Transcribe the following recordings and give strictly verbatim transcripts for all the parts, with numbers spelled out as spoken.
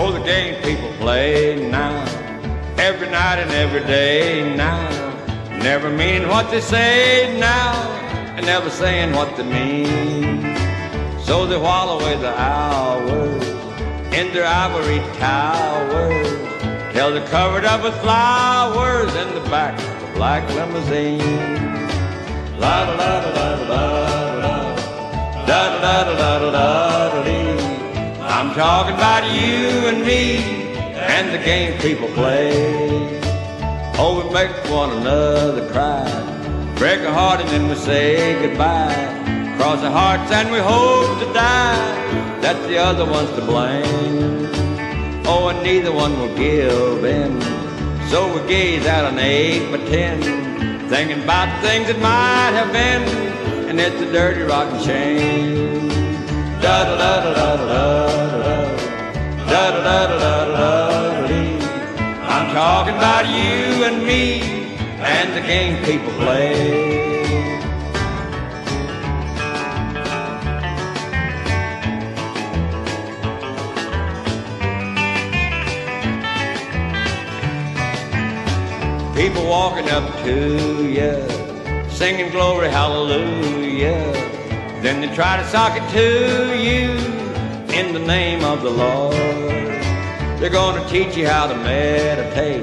Oh, the games people play now, every night and every day now, never meaning what they say now, and never saying what they mean. So they while away the hours in their ivory towers, till they're covered up with flowers in the back of a black limousine. La da da da da da da da da da da da da. I'm talking about you and me and the game people play. Oh, we make one another cry, break a heart and then we say goodbye, cross our hearts and we hope to die, that the other one's to blame. Oh, and neither one will give in, so we gaze at an eight by ten, thinking about things that might have been, and it's a dirty rotten shame. Da da da da da da da da da da da da da. I'm talking about you and me and the game people play. People walking up to you, singing glory hallelujah, then they try to sock it to you in the name of the Lord. They're gonna teach you how to meditate,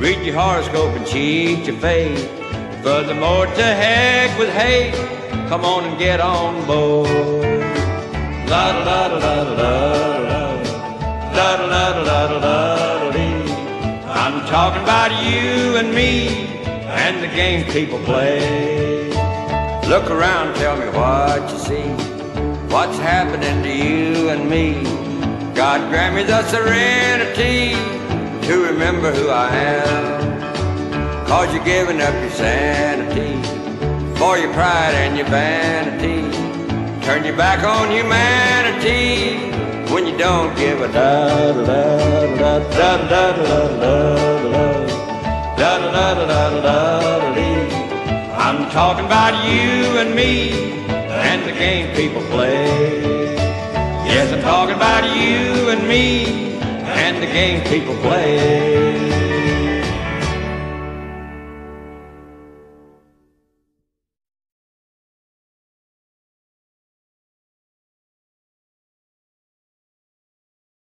read your horoscope and cheat your fate. Furthermore, to heck with hate, come on and get on board. La da da da da da da da da da da da da. I'm talking about you and me and the games people play. Look around, tell me what you see, what's happening to you and me. God grant me the serenity to remember who I am, cause you're giving up your sanity for your pride and your vanity. Turn your back on humanity when you don't give a damn. I'm talking about you and me and the game people play. Yes, I'm talking about you and me and the game people play.